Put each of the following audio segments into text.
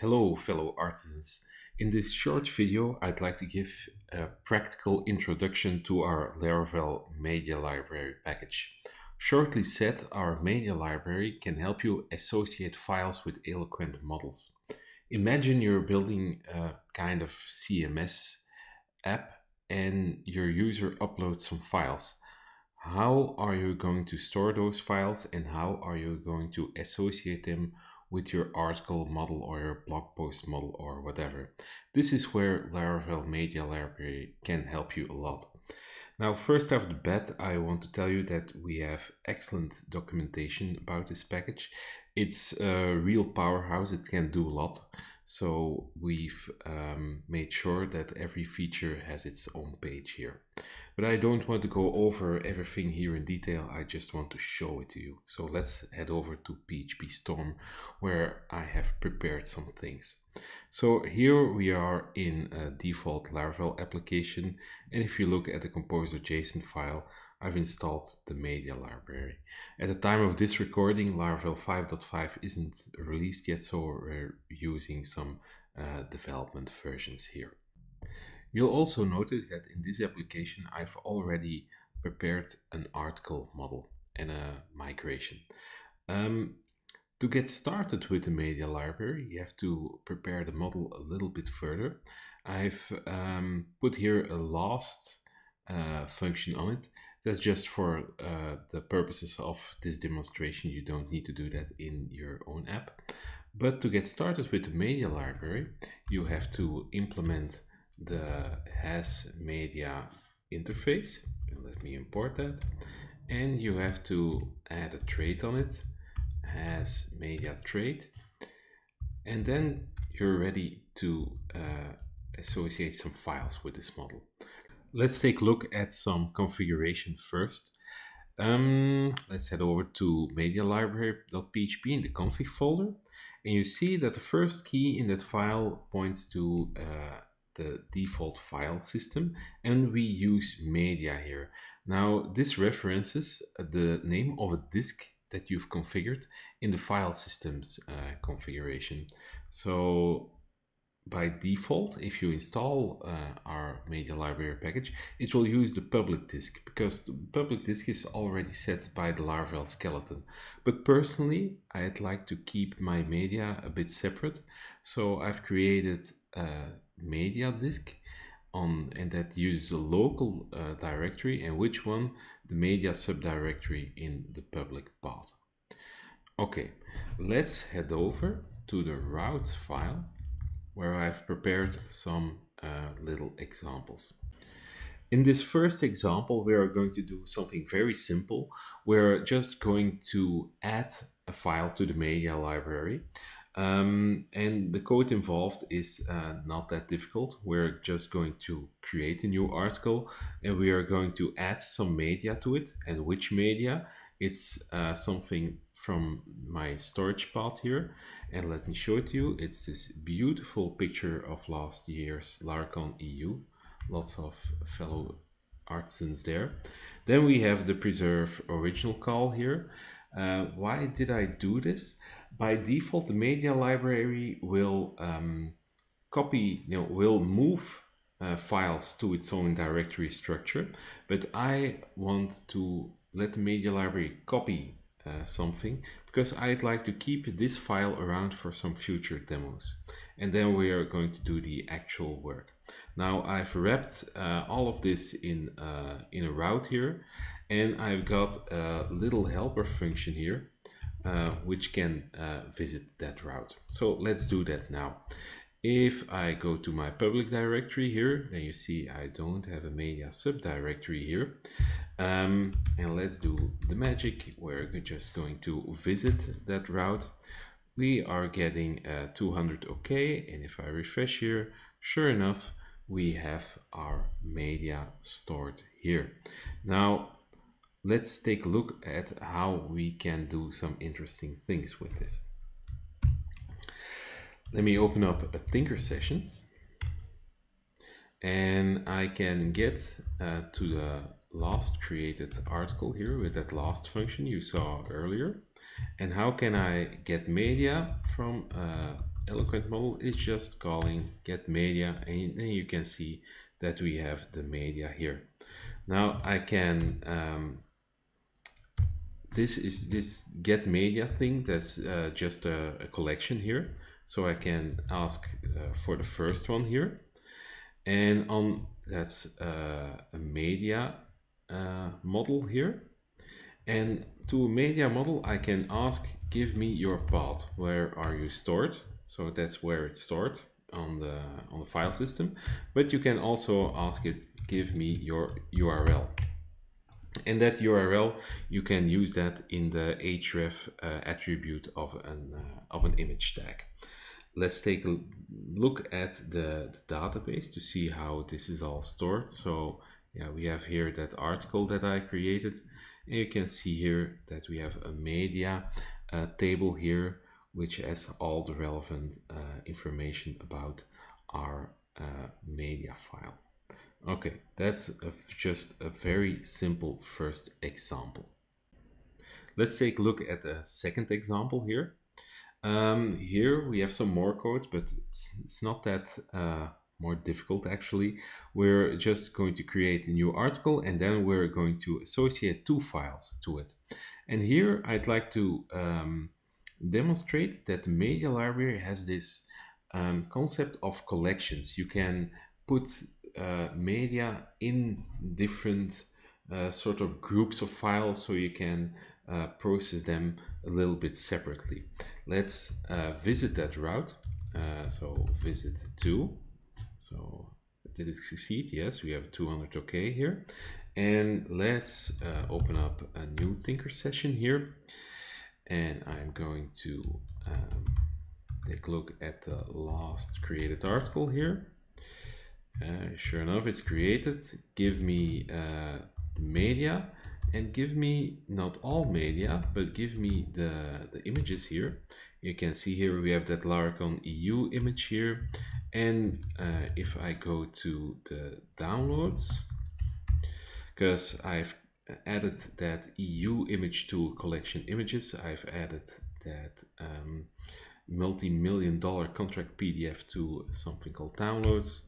Hello, fellow artisans. In this short video, I'd like to give a practical introduction to our Laravel Media Library package. Shortly said, our Media Library can help you associate files with Eloquent models. Imagine you're building a kind of CMS app and your user uploads some files. How are you going to store those files and how are you going to associate them with your article model or your blog post model or whatever? This is where Laravel Media Library can help you a lot. Now, first off the bat, I want to tell you that we have excellent documentation about this package. It's a real powerhouse. It can do a lot. So we've made sure that every feature has its own page here. But I don't want to go over everything here in detail. I just want to show it to you. So let's head over to PHP Storm, where I have prepared some things. So here we are in a default Laravel application. And if you look at the composer.json file, I've installed the Media Library. At the time of this recording, Laravel 5.5 isn't released yet, so we're using some development versions here. You'll also notice that in this application, I've already prepared an article model and a migration. To get started with the Media Library, you have to prepare the model a little bit further. I've put here a last function on it. That's just for the purposes of this demonstration. You don't need to do that in your own app. But to get started with the Media Library, you have to implement the HasMedia interface. And let me import that. And you have to add a trait on it, HasMedia trait. And then you're ready to associate some files with this model. Let's take a look at some configuration first. Let's head over to MediaLibrary.php in the config folder. And you see that the first key in that file points to the default file system. And we use media here. Now, this references the name of a disk that you've configured in the file system's configuration. So by default, if you install our Media Library package, it will use the public disk because the public disk is already set by the Laravel skeleton. But personally, I'd like to keep my media a bit separate. So I've created a media disk and that uses a local directory and which one? The media subdirectory in the public path. Okay, let's head over to the routes file, where I've prepared some little examples. In this first example, we are going to do something very simple. We're just going to add a file to the Media Library. And the code involved is not that difficult. We're just going to create a new article and we are going to add some media to it. And which media? It's something from my storage pod here, and let me show it to you. It's this beautiful picture of last year's Larcon EU. Lots of fellow artisans there. Then we have the preserve original call here. Why did I do this? By default, the Media Library will move files to its own directory structure, but I want to let the Media Library copy something because I'd like to keep this file around for some future demos. And then we are going to do the actual work. Now I've wrapped all of this in a route here, and I've got a little helper function here which can visit that route. So let's do that now. If I go to my public directory here, then you see I don't have a media subdirectory here. And let's do the magic. We're just going to visit that route. We are getting 200 OK. And if I refresh here, sure enough, we have our media stored here. Now, let's take a look at how we can do some interesting things with this. Let me open up a Tinker session and I can get to the last created article here with that last function you saw earlier. And how can I get media from Eloquent model is just calling get media, and you can see that we have the media here. Now I can this is this get media thing, that's just a collection here, so I can ask for the first one here, and on that's a media model here, and to a media model I can ask give me your path, where are you stored, so that's where it's stored on the file system. But you can also ask it give me your URL, and that URL you can use that in the href attribute of an image tag. Let's take a look at the database to see how this is all stored. So yeah, we have here that article that I created, and you can see here that we have a media table here, which has all the relevant information about our media file. Okay, that's just a very simple first example. Let's take a look at a second example here. Here we have some more code, but it's not that more difficult actually. We're just going to create a new article, and then we're going to associate two files to it. And here I'd like to demonstrate that the media library has this concept of collections. You can put media in different sort of groups of files, so you can process them a little bit separately. Let's visit that route. So visit to. So did it succeed? Yes, we have 200 OK here. And let's open up a new Tinker session here. And I'm going to take a look at the last created article here. Sure enough, it's created. Give me the media, and give me not all media, but give me the images here. You can see here we have that Laracon EU image here. And if I go to the downloads, because I've added that EU image to collection images, I've added that multi-million-dollar contract PDF to something called downloads,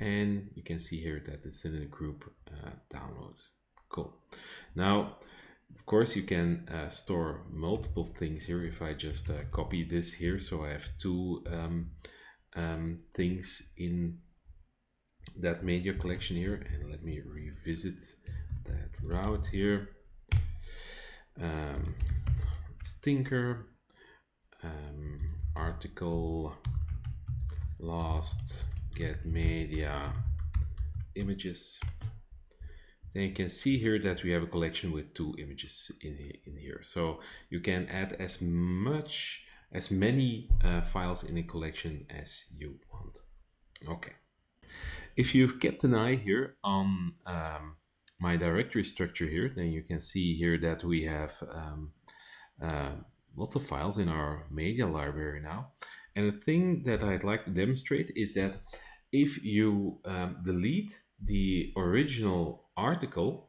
and you can see here that it's in a group downloads. Cool. Now of course you can store multiple things here. If I just copy this here, so I have two things in that media collection here, and let me revisit that route here. It's Tinker, article, last, get media, images. Then you can see here that we have a collection with two images in here. So you can add as many files in a collection as you want. Okay. If you've kept an eye here on my directory structure here, then you can see here that we have lots of files in our media library now. And the thing that I'd like to demonstrate is that if you delete the original article,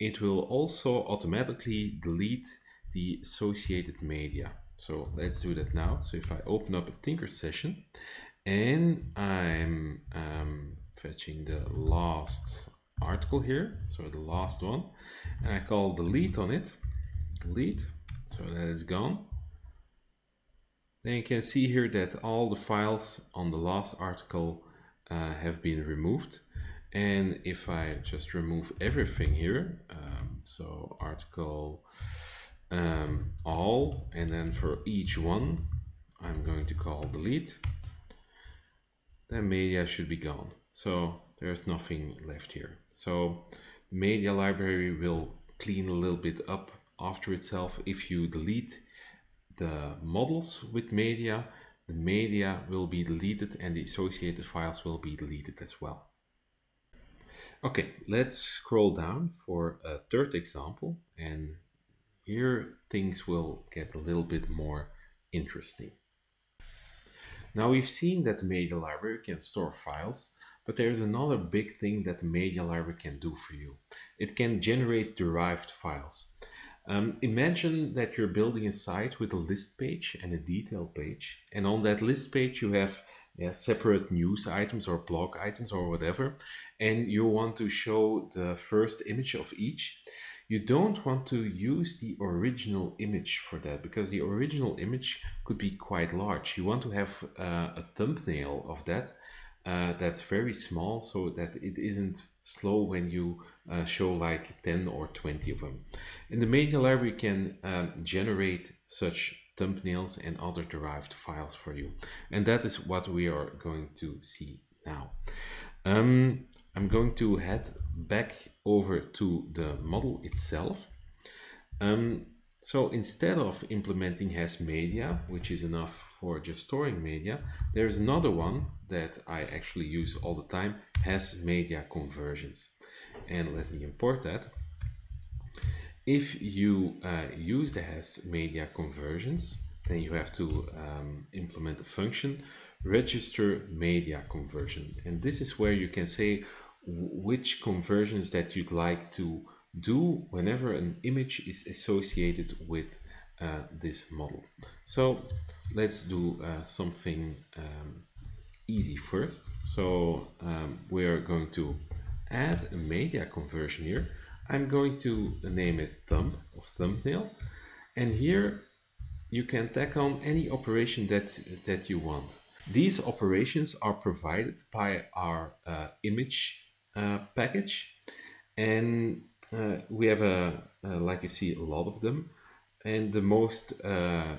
it will also automatically delete the associated media. So let's do that now. So if I open up a Tinker session, and I'm fetching the last article here, so the last one, and I call delete on it, delete, so that it's gone. Then you can see here that all the files on the last article have been removed. And if I just remove everything here, so article all, and then for each one I'm going to call delete, then media should be gone. So there's nothing left here. So the media library will clean a little bit up after itself. If you delete the models with media, the media will be deleted and the associated files will be deleted as well. Okay, let's scroll down for a third example, and here things will get a little bit more interesting. Now we've seen that the media library can store files, but there's another big thing that the media library can do for you. It can generate derived files. Imagine that you're building a site with a list page and a detail page, and on that list page you have separate news items or blog items or whatever, and you want to show the first image of each. You don't want to use the original image for that, because the original image could be quite large. You want to have a thumbnail of that that's very small, so that it isn't slow when you show like 10 or 20 of them. And the media library can generate such thumbnails and other derived files for you. And that is what we are going to see now. I'm going to head back over to the model itself. So instead of implementing HasMedia, which is enough for just storing media, there's another one that I actually use all the time, HasMediaConversions. And let me import that. If you use the HasMediaConversions, then you have to implement a function, register media conversion. And this is where you can say which conversions that you'd like to do whenever an image is associated with this model. So let's do something easy first. So we are going to add a media conversion here. I'm going to name it thumbnail, and here you can tack on any operation that you want. These operations are provided by our image package, and we have like you see, a lot of them, and the most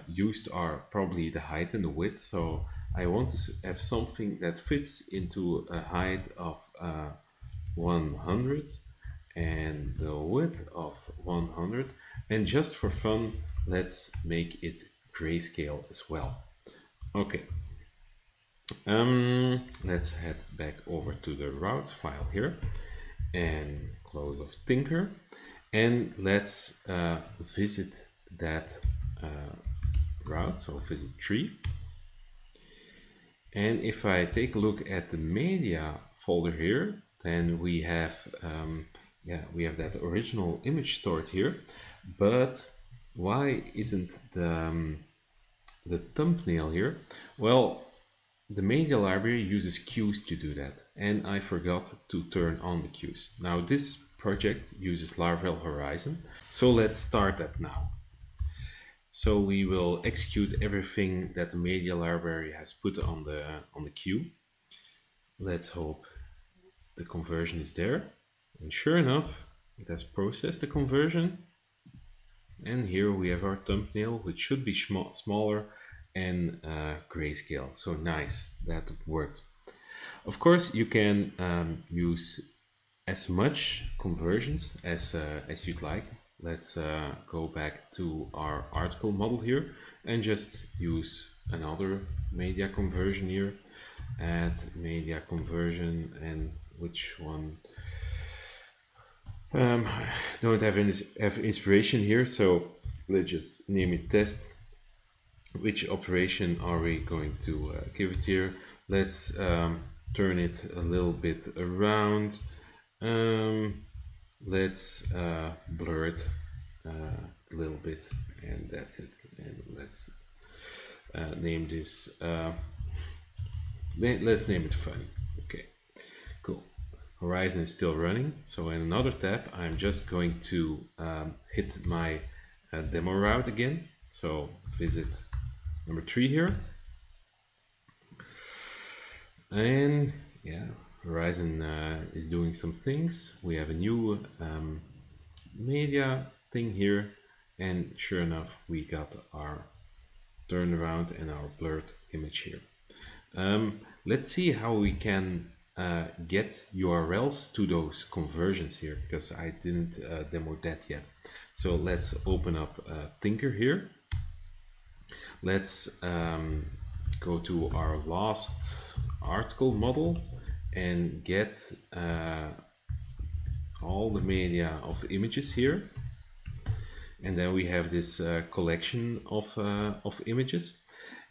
used are probably the height and the width. So I want to have something that fits into a height of 100 and the width of 100. And just for fun, let's make it grayscale as well. Okay. Let's head back over to the routes file here and close off Tinker, and let's visit that route, so visit tree. And if I take a look at the media folder here, then we have we have that original image stored here, but why isn't the thumbnail here? Well, the media library uses queues to do that, and I forgot to turn on the queues. Now this project uses Laravel Horizon, so let's start that now. So we will execute everything that the media library has put on the queue. Let's hope the conversion is there, and sure enough, it has processed the conversion. And here we have our thumbnail, which should be smaller and grayscale. So nice, that worked. Of course, you can use as much conversions as you'd like. Let's go back to our article model here and just use another media conversion here. Add media conversion, and which one? Don't have inspiration here, so let's just name it test. Which operation are we going to give it here? Let's turn it a little bit around. Let's blur it a little bit, and that's it. And let's name this. Let's name it funny. Okay, cool. Horizon is still running. So in another tab, I'm just going to hit my demo route again. So visit number 3 here, and yeah, Horizon is doing some things. We have a new media thing here, and sure enough, we got our turnaround and our blurred image here. Let's see how we can get URLs to those conversions here, because I didn't demo that yet. So let's open up Tinker here. Let's go to our last article model and get all the media of images here. And then we have this collection of images.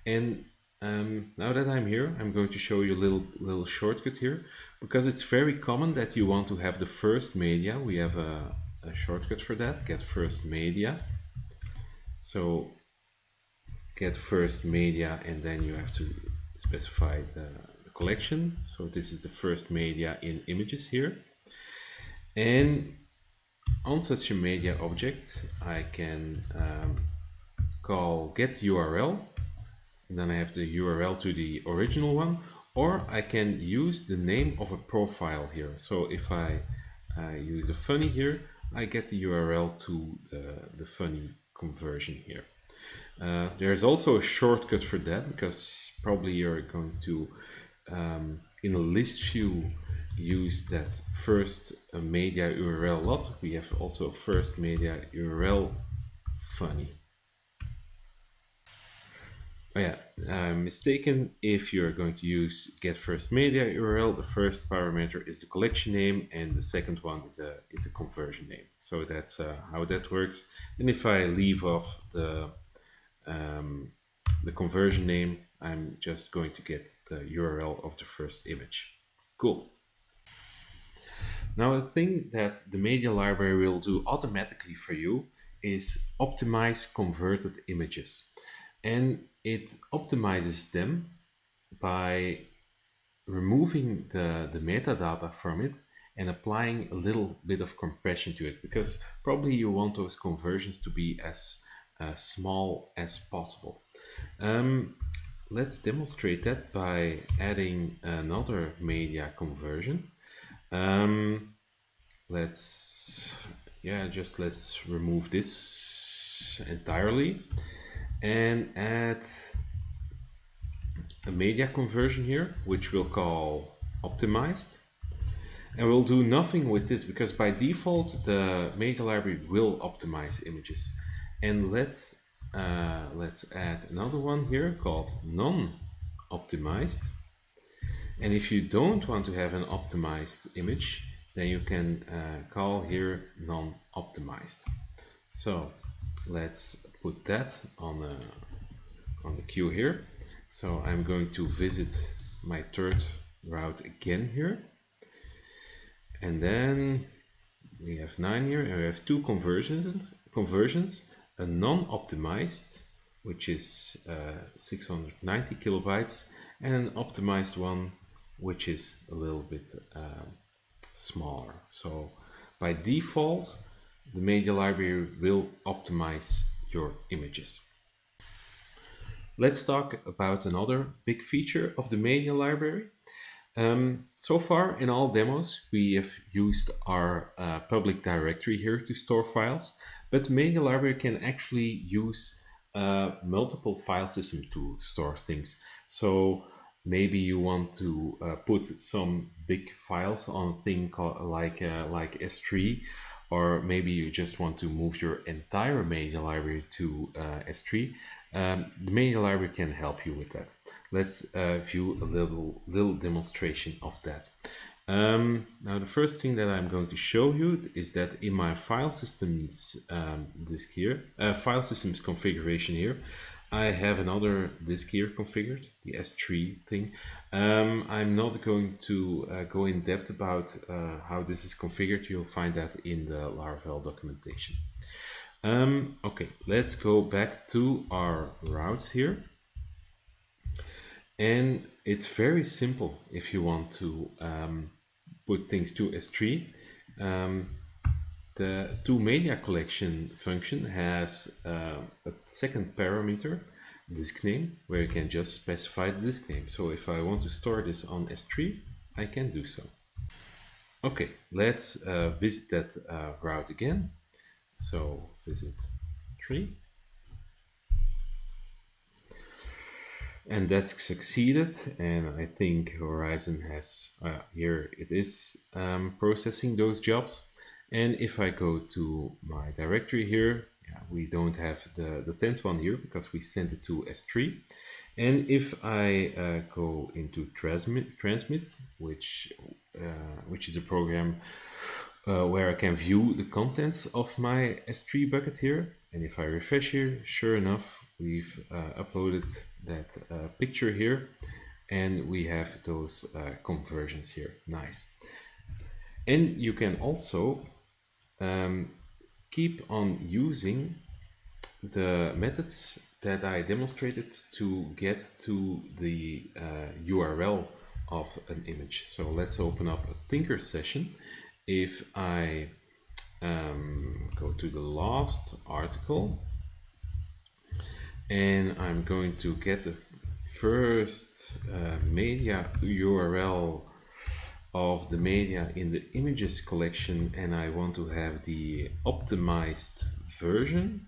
And now that I'm here, I'm going to show you a little shortcut here, because it's very common that you want to have the first media. We have a a shortcut for that, get first media. So get first media, and then you have to specify the collection. So this is the first media in images here. And on such a media object, I can call get URL, and then I have the URL to the original one, or I can use the name of a profile here. So if I use a funny here, I get the URL to the funny conversion here. There's also a shortcut for that, because probably you're going to, in a list view, use that first media URL lot. We have also first media URL funny. Oh yeah, I'm mistaken. If you're going to use get first media URL, the first parameter is the collection name, and the second one is the conversion name. So that's how that works. And if I leave off the conversion name, I'm just going to get the URL of the first image. Cool. Now, a thing that the media library will do automatically for you is optimize converted images. And it optimizes them by removing the metadata from it and applying a little bit of compression to it, because probably you want those conversions to be as small as possible. Let's demonstrate that by adding another media conversion. Let's remove this entirely and add a media conversion here, which we'll call optimized. And we'll do nothing with this, because by default the media library will optimize images. And let's add another one here called non-optimized. And if you don't want to have an optimized image, then you can call here non-optimized. So let's put that on the queue here. So I'm going to visit my third route again here. And then we have 9 here, and we have two conversions, a non-optimized, which is 690 kilobytes, and an optimized one, which is a little bit smaller. So by default, the media library will optimize your images. Let's talk about another big feature of the media library. So far in all demos, we have used our public directory here to store files, but the media library can actually use multiple file systems to store things. So maybe you want to put some big files on a thing called, like S3, or maybe you just want to move your entire media library to S3, the media library can help you with that. Let's view a little demonstration of that. Now, the first thing that I'm going to show you is that in my file systems disk here, file systems configuration here, I have another disk here configured, the S3 thing. I'm not going to go in depth about how this is configured. You'll find that in the Laravel documentation. Okay, let's go back to our routes here. And it's very simple if you want to put things to S3. The toMedia collection function has a second parameter, disk name, where you can just specify the disk name. So if I want to store this on S3, I can do so. Okay, let's visit that route again. So visit 3. And that's succeeded, and I think Horizon has, here it is, processing those jobs. And if I go to my directory here, yeah, we don't have the 10th one here because we sent it to S3. And if I go into Transmit, which is a program where I can view the contents of my S3 bucket here. And if I refresh here, sure enough, we've uploaded that picture here, and we have those conversions here. Nice. And you can also keep on using the methods that I demonstrated to get to the URL of an image. So let's open up a Tinker session. If I go to the last article, and I'm going to get the first media URL of the media in the images collection, and I want to have the optimized version,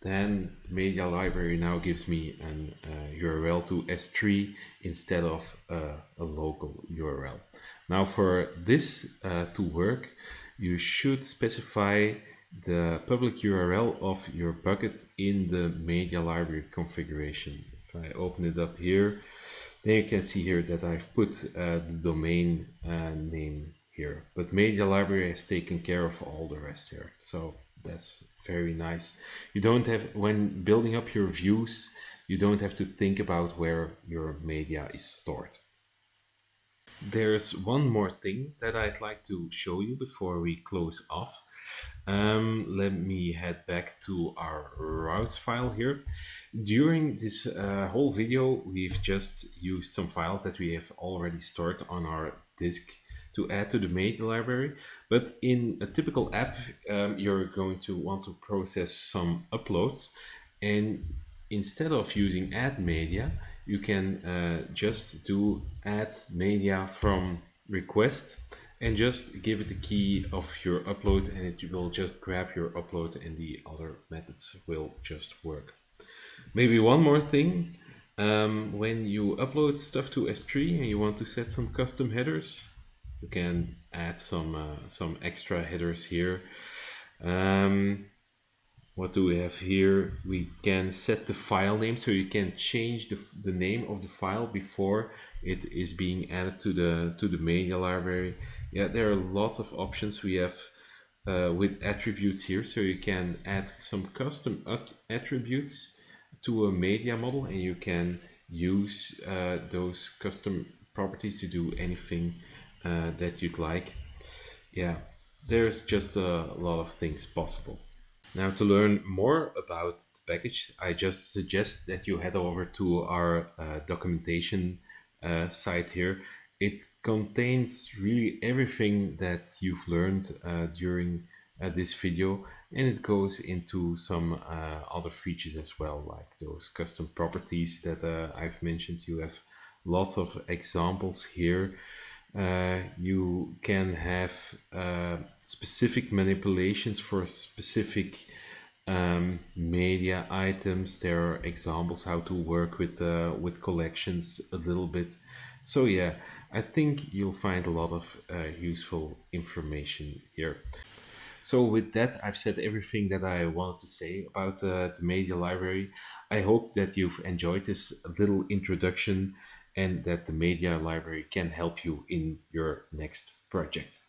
then media library now gives me an URL to S3 instead of a local URL. Now for this to work, you should specify the public URL of your bucket in the media library configuration. If I open it up here, then you can see here that I've put the domain name here, but media library has taken care of all the rest here. So that's very nice. You don't have, when building up your views, you don't have to think about where your media is stored. There's one more thing that I'd like to show you before we close off. Let me head back to our routes file here. During this whole video, we've just used some files that we have already stored on our disk to add to the media library. But in a typical app, you're going to want to process some uploads. And instead of using add media, you can just do add media from request and just give it the key of your upload, and it will just grab your upload and the other methods will just work. Maybe one more thing, when you upload stuff to S3 and you want to set some custom headers, you can add some extra headers here. What do we have here? We can set the file name, so you can change the name of the file before it is being added to the media library. Yeah, there are lots of options we have with attributes here, so you can add some custom attributes to a media model, and you can use those custom properties to do anything that you'd like. Yeah, there's just a lot of things possible. Now, to learn more about the package, I just suggest that you head over to our documentation site here. It contains really everything that you've learned during this video, and it goes into some other features as well, like those custom properties that I've mentioned. You have lots of examples here. You can have specific manipulations for specific media items. There are examples how to work with collections a little bit. So yeah, I think you'll find a lot of useful information here. So with that, I've said everything that I wanted to say about the media library. I hope that you've enjoyed this little introduction, and that the media library can help you in your next project.